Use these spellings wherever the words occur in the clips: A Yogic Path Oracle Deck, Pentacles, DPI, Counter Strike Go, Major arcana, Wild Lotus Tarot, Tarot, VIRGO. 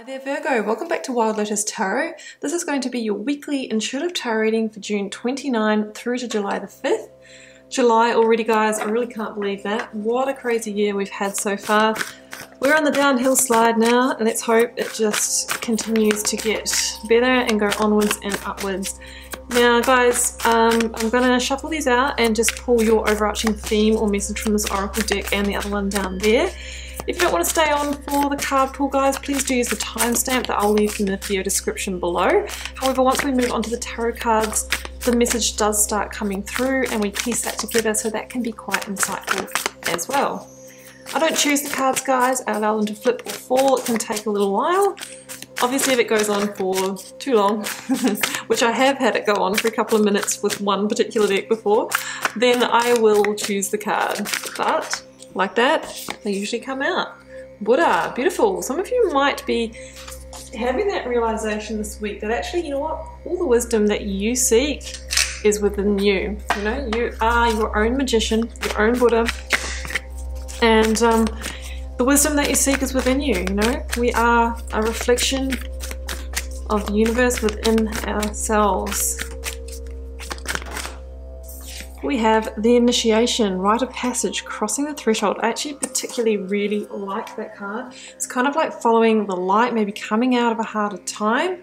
Hi there Virgo, welcome back to Wild Lotus Tarot. This is going to be your weekly intuitive tarot reading for June 29 through to July the 5th. July already guys, I really can't believe that. What a crazy year we've had so far. We're on the downhill slide now and let's hope it just continues to get better and go onwards and upwards. Now guys, I'm going to shuffle these out and just pull your overarching theme or message from this oracle deck and the other one down there. If you don't want to stay on for the card pull guys, please do use the timestamp that I'll leave in the video description below. However, once we move on to the tarot cards, the message does start coming through and we piece that together, so that can be quite insightful as well. I don't choose the cards guys, I allow them to flip or fall, it can take a little while. Obviously if it goes on for too long, which I have had it go on for a couple of minutes with one particular deck before, then I will choose the card. But like that, they usually come out. Buddha, beautiful. Some of you might be having that realization this week that actually, you know what, all the wisdom that you seek is within you. You know, you are your own magician, your own Buddha, and the wisdom that you seek is within you. You know, we are a reflection of the universe within ourselves. We have the initiation, rite of passage, crossing the threshold. I actually particularly really like that card. It's kind of like following the light, maybe coming out of a harder time,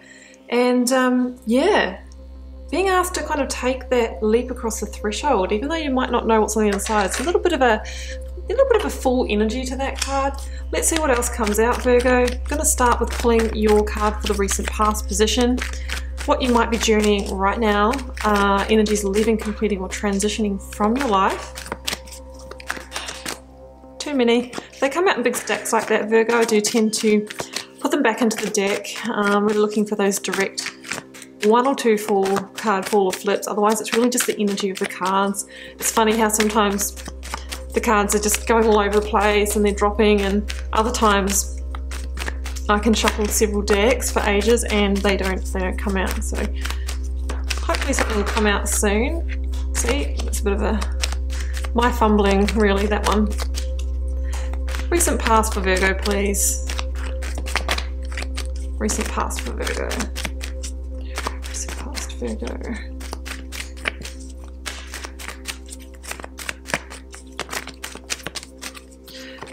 and yeah, being asked to kind of take that leap across the threshold, even though you might not know what's on the other side. It's a little bit of a full energy to that card. Let's see what else comes out, Virgo. I'm going to start with pulling your card for the recent past position. What you might be journeying right now, energies leaving, completing or transitioning from your life. Too many. They come out in big stacks like that, Virgo. I do tend to put them back into the deck. We're looking for those direct one or two card fall or flips. Otherwise it's really just the energy of the cards. It's funny how sometimes the cards are just going all over the place and they're dropping, and other times I can shuffle several decks for ages and they don't come out, so hopefully something will come out soon. See, it's a bit of my fumbling really, that one. Recent past for Virgo, please. Recent past for Virgo. Recent past Virgo.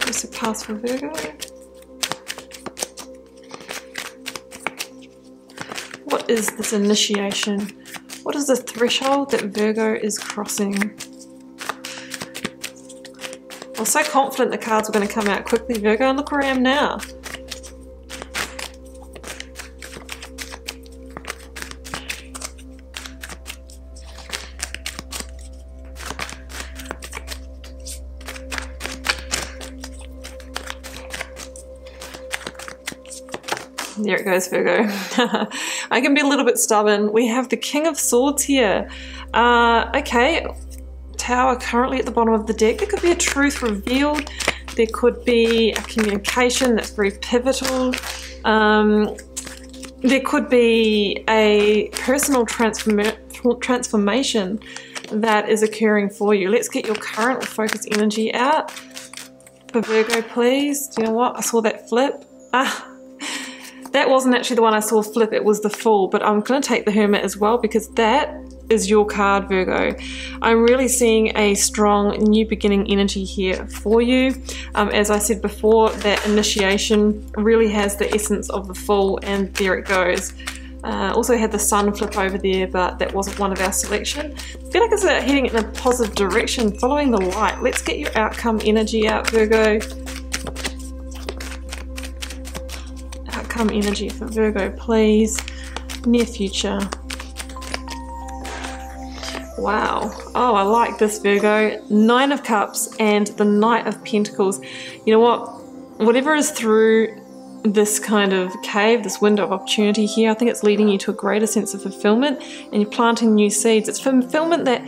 Recent past for Virgo. What is this initiation? What is the threshold that Virgo is crossing? I was so confident the cards were going to come out quickly, Virgo, and look where I am now. There it goes, Virgo. I can be a little bit stubborn. We have the King of Swords here. Okay, Tower currently at the bottom of the deck. There could be a truth revealed. There could be a communication that's very pivotal. There could be a personal transformation that is occurring for you. Let's get your current or focus energy out. For Virgo, please. Do you know what? I saw that flip. Ah. That wasn't actually the one I saw flip, it was the Fool, but I'm going to take the Hermit as well because that is your card, Virgo. I'm really seeing a strong new beginning energy here for you. As I said before, that initiation really has the essence of the Fool, and there it goes. Also had the Sun flip over there, but that wasn't one of our selection. I feel like it's heading in a positive direction, following the light. Let's get your outcome energy out, Virgo. Energy for Virgo, please. Near future. Wow. Oh, I like this, Virgo. Nine of Cups and the Knight of Pentacles. You know what? Whatever is through this kind of cave, this window of opportunity here, I think it's leading you to a greater sense of fulfillment, and you're planting new seeds. It's fulfillment that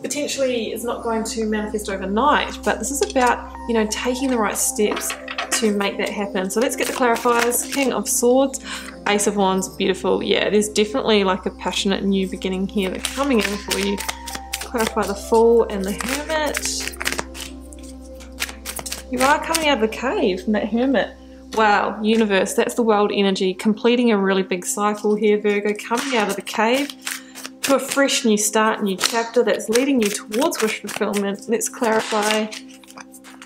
potentially is not going to manifest overnight, but this is about, you know, taking the right steps to make that happen. So let's get the clarifiers. King of Swords, Ace of Wands, beautiful. Yeah, there's definitely like a passionate new beginning here that's coming in for you. Clarify the Fool and the Hermit. You are coming out of the cave from that Hermit. Wow, universe, that's the world energy, completing a really big cycle here, Virgo, coming out of the cave to a fresh new start, new chapter that's leading you towards wish fulfillment. Let's clarify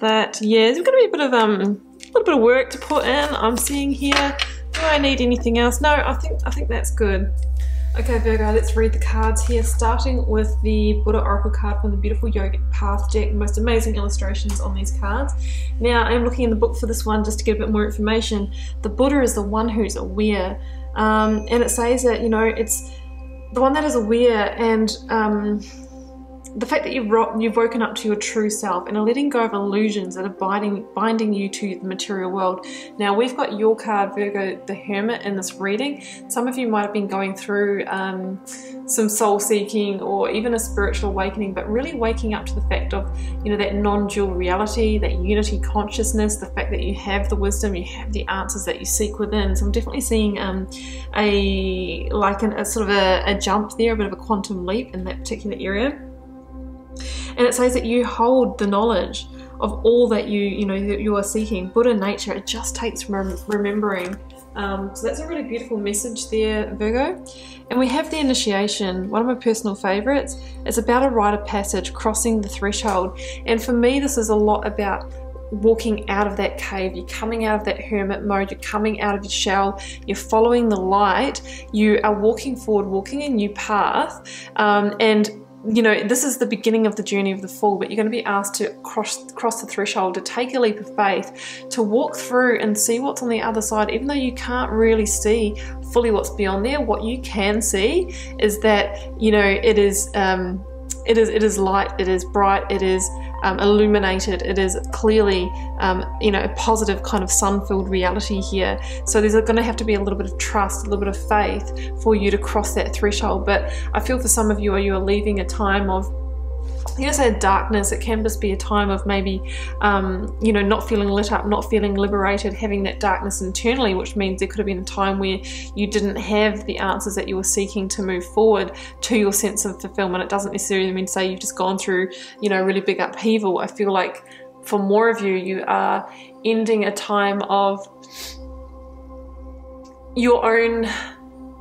that. Yeah, there's going to be a bit of a little bit of work to put in, I'm seeing here. Do I need anything else? No, I think that's good. Okay, Virgo, let's read the cards here, starting with the Buddha Oracle card from the beautiful Yogic Path deck. Most amazing illustrations on these cards. Now, I'm looking in the book for this one just to get a bit more information. The Buddha is the one who's aware. And it says that, you know, it's the one that is aware, and the fact that you've woken up to your true self and are letting go of illusions that are binding you to the material world. Now, we've got your card, Virgo, the Hermit, in this reading. Some of you might have been going through some soul seeking or even a spiritual awakening, but really waking up to the fact of, you know, that non-dual reality, that unity consciousness, the fact that you have the wisdom, you have the answers that you seek within. So I'm definitely seeing a jump there, a bit of a quantum leap in that particular area. And it says that you hold the knowledge of all that you are seeking. Buddha nature, it just takes remembering. So that's a really beautiful message there, Virgo. And we have the initiation, one of my personal favorites. It's about a rite of passage, crossing the threshold. And for me, this is a lot about walking out of that cave. You're coming out of that hermit mode, you're coming out of your shell, you're following the light, you are walking forward, walking a new path. And you know, this is the beginning of the journey of the Fool, but you're going to be asked to cross the threshold, to take a leap of faith, to walk through and see what's on the other side. Even though you can't really see fully what's beyond there, what you can see is that, you know, it is light, it is bright, it is illuminated, it is clearly, you know, a positive kind of sun-filled reality here. So there's going to have to be a little bit of trust, a little bit of faith for you to cross that threshold. But I feel for some of you are leaving a time of, you know, say darkness. It can just be a time of maybe, you know, not feeling lit up, not feeling liberated, having that darkness internally, which means there could have been a time where you didn't have the answers that you were seeking to move forward to your sense of fulfillment. It doesn't necessarily mean to say you've just gone through, you know, really big upheaval. I feel like for more of you, you are ending a time of your own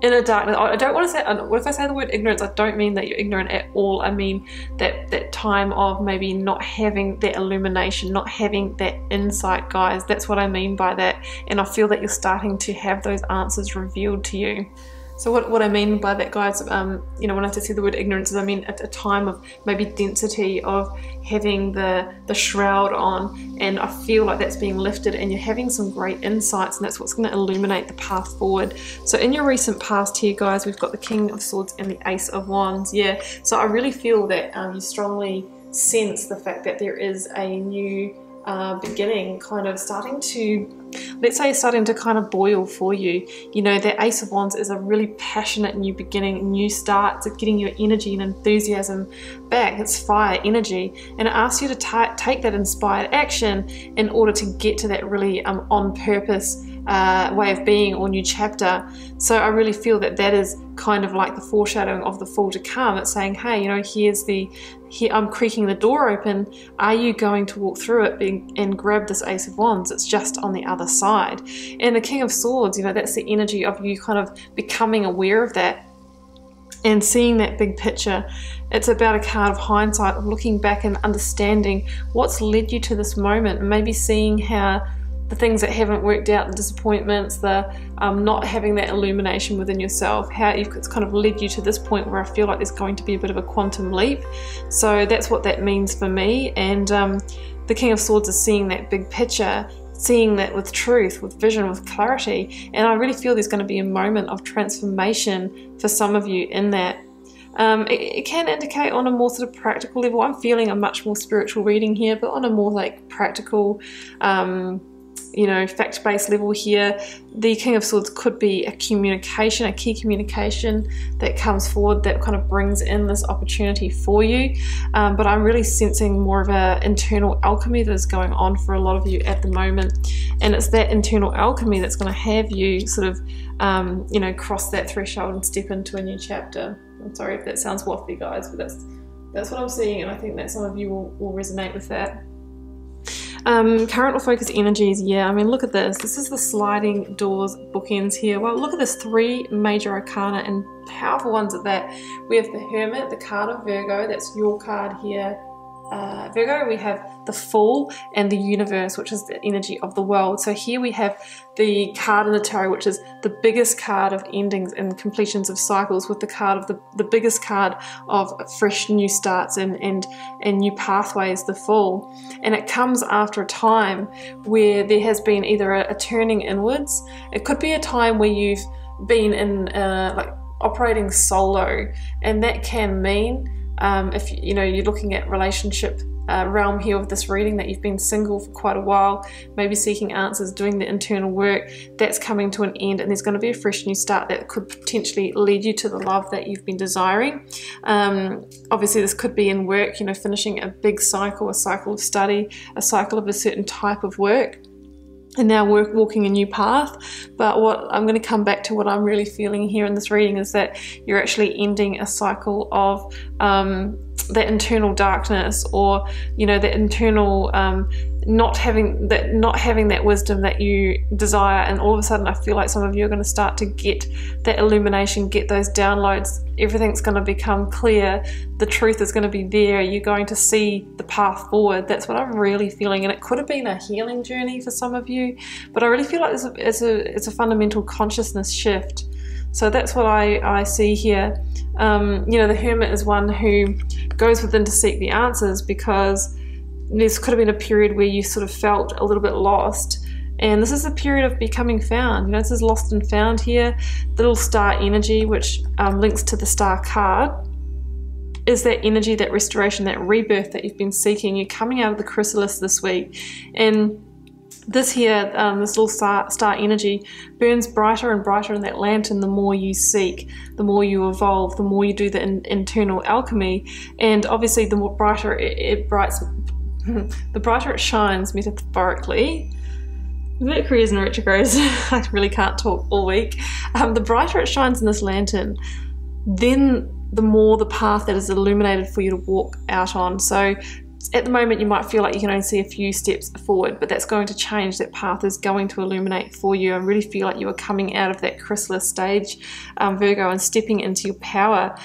inner darkness. I don't want to say, what if I say the word ignorance, I don't mean that you're ignorant at all. I mean that time of maybe not having that illumination, not having that insight, guys. That's what I mean by that. And I feel that you're starting to have those answers revealed to you. So what I mean by that, guys, you know, when I say the word ignorance, is I mean at a time of maybe density, of having the shroud on, and I feel like that's being lifted and you're having some great insights, and that's what's going to illuminate the path forward. So in your recent past here, guys, we've got the King of Swords and the Ace of Wands. Yeah, so I really feel that you strongly sense the fact that there is a new beginning, kind of starting to, let's say, starting to kind of boil for you. You know, that Ace of Wands is a really passionate new beginning, new start. It's getting your energy and enthusiasm back. It's fire energy, and it asks you to take that inspired action in order to get to that really on purpose way of being or new chapter. So I really feel that that is kind of like the foreshadowing of the Fool to come. It's saying, hey, you know, here I'm creaking the door open. Are you going to walk through it and grab this Ace of Wands? It's just on the other side. And the King of Swords, you know, that's the energy of you kind of becoming aware of that and seeing that big picture. It's about a card of hindsight, of looking back and understanding what's led you to this moment, and maybe seeing how the things that haven't worked out, the disappointments, the not having that illumination within yourself, how it's kind of led you to this point where I feel like there's going to be a bit of a quantum leap. So that's what that means for me. And the King of Swords is seeing that big picture, seeing that with truth, with vision, with clarity. And I really feel there's going to be a moment of transformation for some of you in that. It can indicate on a more sort of practical level. I'm feeling a much more spiritual reading here, but on a more like practical, you know, fact-based level here, the King of Swords could be a communication, a key communication that comes forward that kind of brings in this opportunity for you. But I'm really sensing more of an internal alchemy that is going on for a lot of you at the moment. And it's that internal alchemy that's going to have you sort of, you know, cross that threshold and step into a new chapter. I'm sorry if that sounds waffly, guys, but that's what I'm seeing, and I think that some of you will resonate with that. Current or focus energies, yeah, I mean, look at this. This is the sliding doors bookends here. Well, look at this, three major arcana and powerful ones at that. We have the Hermit, the card of Virgo, that's your card here, Virgo. We have the Fool and the Universe, which is the energy of the world. So here we have the card in the tarot, which is the biggest card of endings and completions of cycles, with the card of the biggest card of fresh new starts and new pathways, the Fool. And it comes after a time where there has been either a turning inwards. It could be a time where you've been in like operating solo, and that can mean if you know, you're looking at relationship realm here with this reading, that you've been single for quite a while, maybe seeking answers, doing the internal work, that's coming to an end, and there's going to be a fresh new start that could potentially lead you to the love that you've been desiring. Obviously this could be in work, you know, finishing a big cycle, a cycle of study, a cycle of a certain type of work, and now we're walking a new path. But what I'm going to come back to, what I'm really feeling here in this reading, is that you're actually ending a cycle of that internal darkness, or you know, that internal not having that wisdom that you desire. And all of a sudden I feel like some of you are going to start to get that illumination, get those downloads. Everything's going to become clear. The truth is going to be there. You're going to see the path forward. That's what I'm really feeling. And it could have been a healing journey for some of you, but I really feel like it's a fundamental consciousness shift. So that's what I see here. You know, the Hermit is one who goes within to seek the answers, because this could have been a period where you sort of felt a little bit lost, and this is a period of becoming found. You know, this is lost and found here. The little star energy, which links to the star card, is that energy, that restoration, that rebirth that you've been seeking. You're coming out of the chrysalis this week, and this here, this little star energy burns brighter and brighter in that lantern. The more you seek, the more you evolve, the more you do the internal alchemy, and obviously the more brighter the brighter it shines metaphorically. Mercury's in retrograde. I really can't talk all week. The brighter it shines in this lantern, then the more the path that is illuminated for you to walk out on. So at the moment you might feel like you can only see a few steps forward, but that's going to change. That path is going to illuminate for you. I really feel like you are coming out of that chrysalis stage, Virgo, and stepping into your power.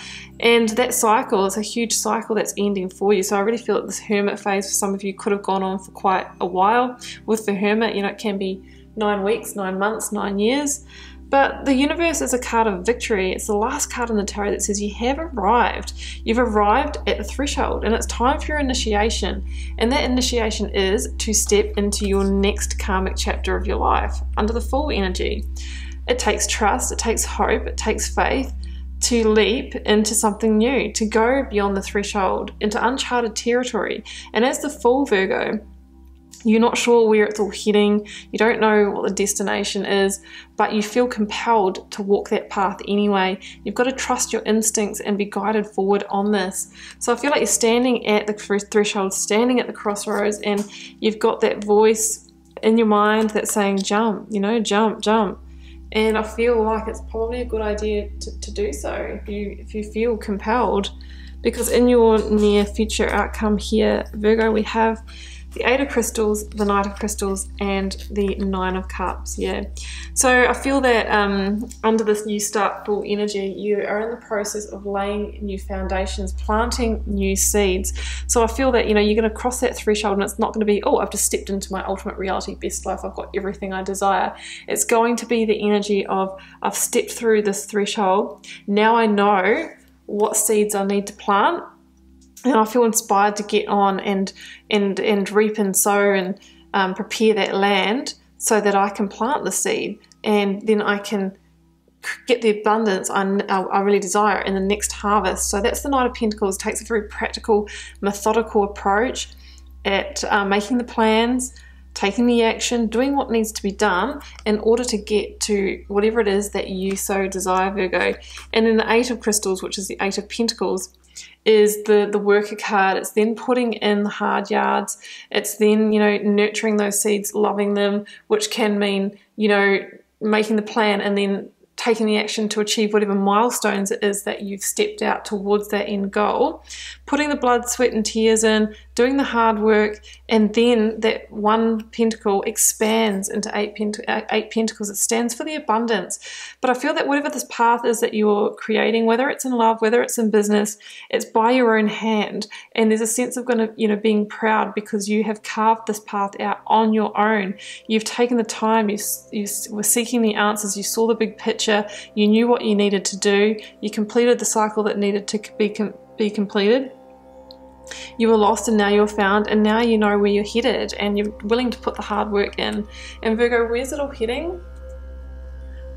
And that cycle is a huge cycle that's ending for you. So I really feel that this Hermit phase for some of you could have gone on for quite a while. With the Hermit, you know, it can be 9 weeks, 9 months, 9 years. But the Universe is a card of victory. It's the last card in the tarot that says you have arrived. You've arrived at the threshold, and it's time for your initiation. And that initiation is to step into your next karmic chapter of your life under the Fool energy. It takes trust, it takes hope, it takes faith to leap into something new, to go beyond the threshold, into uncharted territory. And as the Fool, Virgo, you're not sure where it's all heading, you don't know what the destination is, but you feel compelled to walk that path anyway. You've got to trust your instincts and be guided forward on this. So I feel like you're standing at the threshold, standing at the crossroads, and you've got that voice in your mind that's saying jump, you know, jump, jump. And I feel like it's probably a good idea to do so if you feel compelled, because in your near future outcome here, Virgo, we have the Eight of Crystals, the Knight of Crystals, and the Nine of Cups, yeah. So I feel that under this new start full energy, you are in the process of laying new foundations, planting new seeds. So I feel that, you know, you're going to cross that threshold, and it's not going to be, oh, I've just stepped into my ultimate reality, best life, I've got everything I desire. It's going to be the energy of, I've stepped through this threshold, now I know what seeds I need to plant, and I feel inspired to get on and reap and sow and prepare that land so that I can plant the seed, and then I can get the abundance I really desire in the next harvest. So that's the Knight of Pentacles. It takes a very practical, methodical approach at making the plans, taking the action, doing what needs to be done in order to get to whatever it is that you so desire, Virgo. And then the Eight of Crystals, which is the Eight of Pentacles, is the worker card. It's then putting in the hard yards. It's then, you know, nurturing those seeds, loving them, which can mean, you know, making the plan and then taking the action to achieve whatever milestones it is that you've stepped out towards that end goal, putting the blood, sweat and tears in, doing the hard work, and then that one pentacle expands into eight pentacles. It stands for the abundance. But I feel that whatever this path is that you're creating, whether it's in love, whether it's in business, it's by your own hand, and there's a sense of kind of, you know, being proud because you have carved this path out on your own. You've taken the time, you were seeking the answers, you saw the big picture, you knew what you needed to do, you completed the cycle that needed to be completed. You were lost and now you're found, and now you know where you're headed and you're willing to put the hard work in. And Virgo, where's it all heading?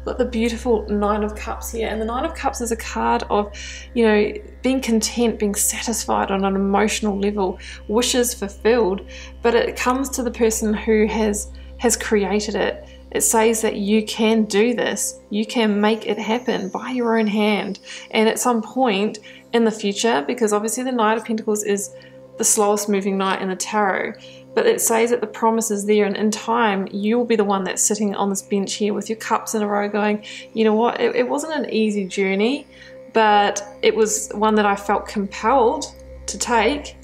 Got the beautiful Nine of Cups here, and the Nine of Cups is a card of, you know, being content, being satisfied on an emotional level, wishes fulfilled, but it comes to the person who has created it. It says that you can do this, you can make it happen by your own hand. And at some point in the future, because obviously the Knight of Pentacles is the slowest moving knight in the tarot, but it says that the promise is there, and in time you'll be the one that's sitting on this bench here with your cups in a row going, you know what, it wasn't an easy journey, but it was one that I felt compelled to take.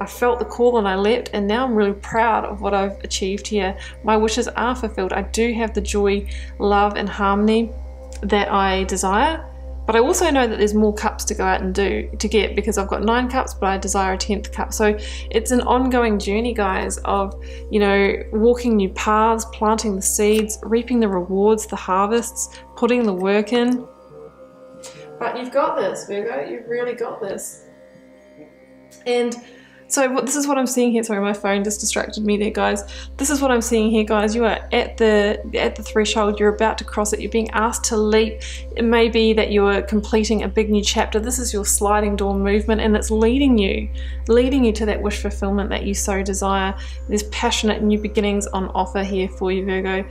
I felt the call and I leapt, and now I'm really proud of what I've achieved here. My wishes are fulfilled. I do have the joy, love and harmony that I desire, but I also know that there's more cups to go out and get, because I've got 9 cups, but I desire a 10th cup. So it's an ongoing journey, guys, of, you know, walking new paths, planting the seeds, reaping the rewards, the harvests, putting the work in. But you've got this, Virgo, you've really got this. And so this is what I'm seeing here. Sorry, my phone just distracted me there, guys. This is what I'm seeing here, guys. You are at the threshold. You're about to cross it. You're being asked to leap. It may be that you are completing a big new chapter. This is your sliding door movement, and it's leading you to that wish fulfillment that you so desire. There's passionate new beginnings on offer here for you, Virgo.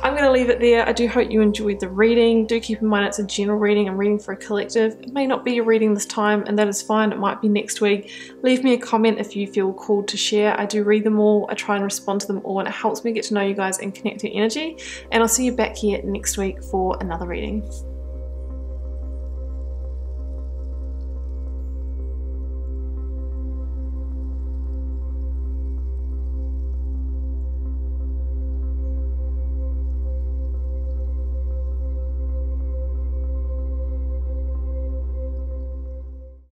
I'm going to leave it there. I do hope you enjoyed the reading. Do keep in mind it's a general reading. I'm reading for a collective. It may not be your reading this time, and that is fine. It might be next week. Leave me a comment if you feel called to share. I do read them all. I try and respond to them all, and it helps me get to know you guys and connect your energy. And I'll see you back here next week for another reading.